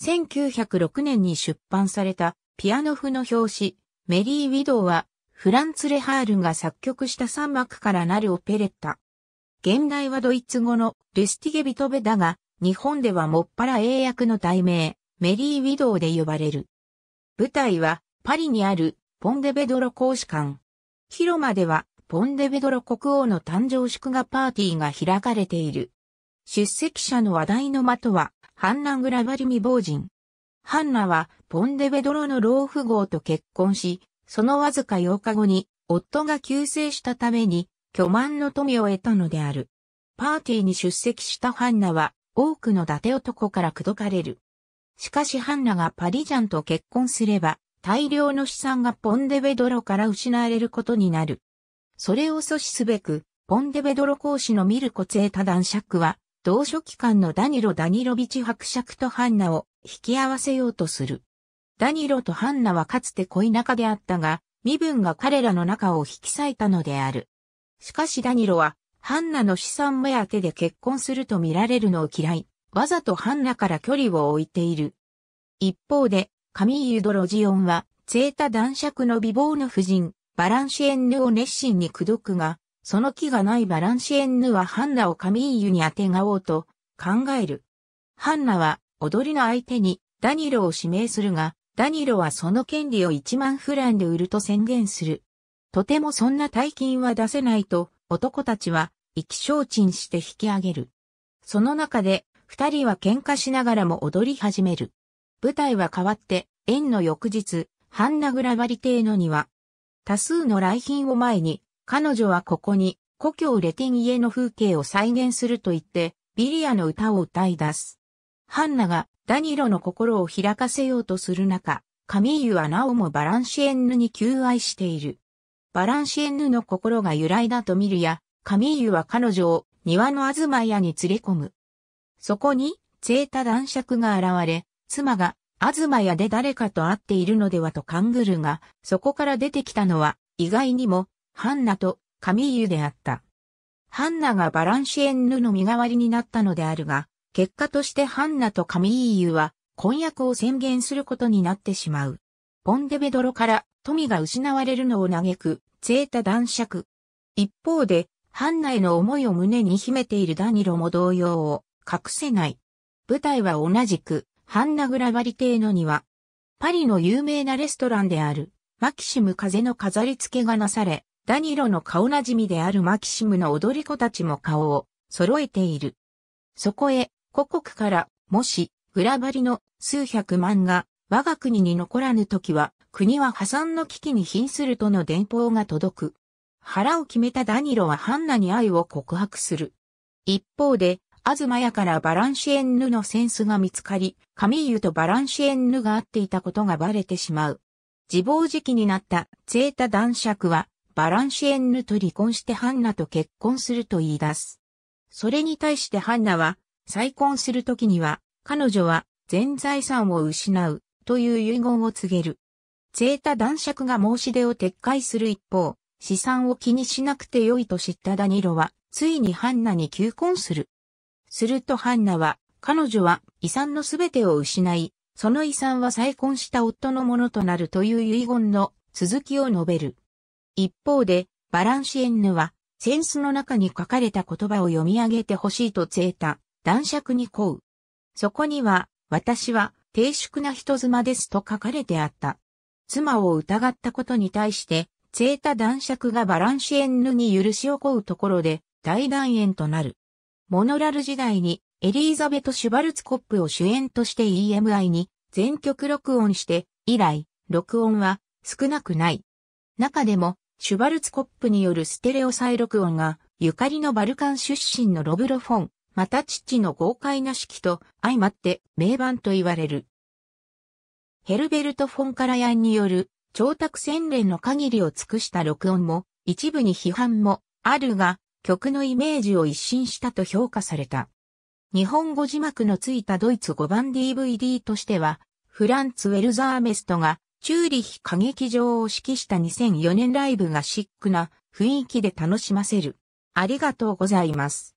1906年に出版されたピアノ譜の表紙、メリー・ウィドウは、フランツ・レハールが作曲した3幕からなるオペレッタ。現代はドイツ語のルスティゲ・ビトベだが、日本ではもっぱら英訳の題名、メリー・ウィドウで呼ばれる。舞台は、パリにある、ポンデベドロ公使館。広間では、ポンデベドロ国王の誕生祝賀パーティーが開かれている。出席者の話題の的は、ハンナ・グラヴァルミ坊人。ハンナは、ポンデベドロの老富豪と結婚し、そのわずか8日後に、夫が急逝したために、巨万の富を得たのである。パーティーに出席したハンナは、多くの伊達男から口説かれる。しかしハンナがパリジャンと結婚すれば、大量の資産がポンデベドロから失われることになる。それを阻止すべく、ポンデベドロ公使のミルコ・ツェータ男爵は、同書記官のダニロビチ伯爵とハンナを引き合わせようとする。ダニロとハンナはかつて恋仲であったが、身分が彼らの仲を引き裂いたのである。しかしダニロは、ハンナの資産目当てで結婚すると見られるのを嫌い、わざとハンナから距離を置いている。一方で、カミーユ・ド・ロジオンは、ツェータ男爵の美貌の夫人、バランシェンヌを熱心に口説くが、その気がないバランシェンヌはハンナをカミーユにあてがおうと考える。ハンナは、踊りの相手にダニロを指名するが、ダニロはその権利を1万フランで売ると宣言する。とてもそんな大金は出せないと、男たちは意気消沈して引き上げる。その中で二人は喧嘩しながらも踊り始める。舞台は変わって宴の翌日、ハンナグラバリ邸の庭。多数の来賓を前に彼女はここに故郷レティン家の風景を再現すると言ってビリアの歌を歌い出す。ハンナがダニロの心を開かせようとする中、カミーユはなおもバランシエンヌに求愛している。バランシエンヌの心が由来だと見るや、カミーユは彼女を庭の東屋に連れ込む。そこに、ツェータ男爵が現れ、妻が東屋で誰かと会っているのではと勘ぐるが、そこから出てきたのは、意外にも、ハンナとカミーユであった。ハンナがバランシエンヌの身代わりになったのであるが、結果としてハンナとカミーユは、婚約を宣言することになってしまう。ポンデベドロから富が失われるのを嘆く、ツェータ男爵。一方で、ハンナへの思いを胸に秘めているダニロも動揺を隠せない。舞台は同じく、ハンナグラバリ邸の庭。パリの有名なレストランである、マキシム風の飾り付けがなされ、ダニロの顔なじみであるマキシムの踊り子たちも顔を揃えている。そこへ、故国から、もし、グラバリの数百万が、我が国に残らぬときは、国は破産の危機に瀕するとの電報が届く。腹を決めたダニロはハンナに愛を告白する。一方で、東屋からバランシエンヌの扇子が見つかり、カミーユとバランシエンヌが会っていたことがバレてしまう。自暴自棄になったツェータ男爵は、バランシエンヌと離婚してハンナと結婚すると言い出す。それに対してハンナは、再婚するときには、彼女は全財産を失う。という遺言を告げる。ツェータ男爵が申し出を撤回する一方、資産を気にしなくてよいと知ったダニロは、ついにハンナに求婚する。するとハンナは、彼女は遺産のすべてを失い、その遺産は再婚した夫のものとなるという遺言の続きを述べる。一方で、バランシエンヌは、扇子の中に書かれた言葉を読み上げてほしいとツェータ男爵に請う。そこには、私は、低粛な人妻ですと書かれてあった。妻を疑ったことに対して、ツェータ男爵がバランシエンヌに許しを請うところで大団円となる。モノラル時代にエリーザベト・シュバルツコップを主演として EMI に全曲録音して、以来、録音は少なくない。中でも、シュバルツコップによるステレオ再録音が、ゆかりのバルカン出身のロブロフォン。また父の豪快な式と相まって名盤と言われる。ヘルベルト・フォン・カラヤンによる聴覚洗練の限りを尽くした録音も一部に批判もあるが曲のイメージを一新したと評価された。日本語字幕のついたドイツ5番 DVD としてはフランツ・ウェルザーメストがチューリヒ歌劇場を指揮した2004年ライブがシックな雰囲気で楽しませる。ありがとうございます。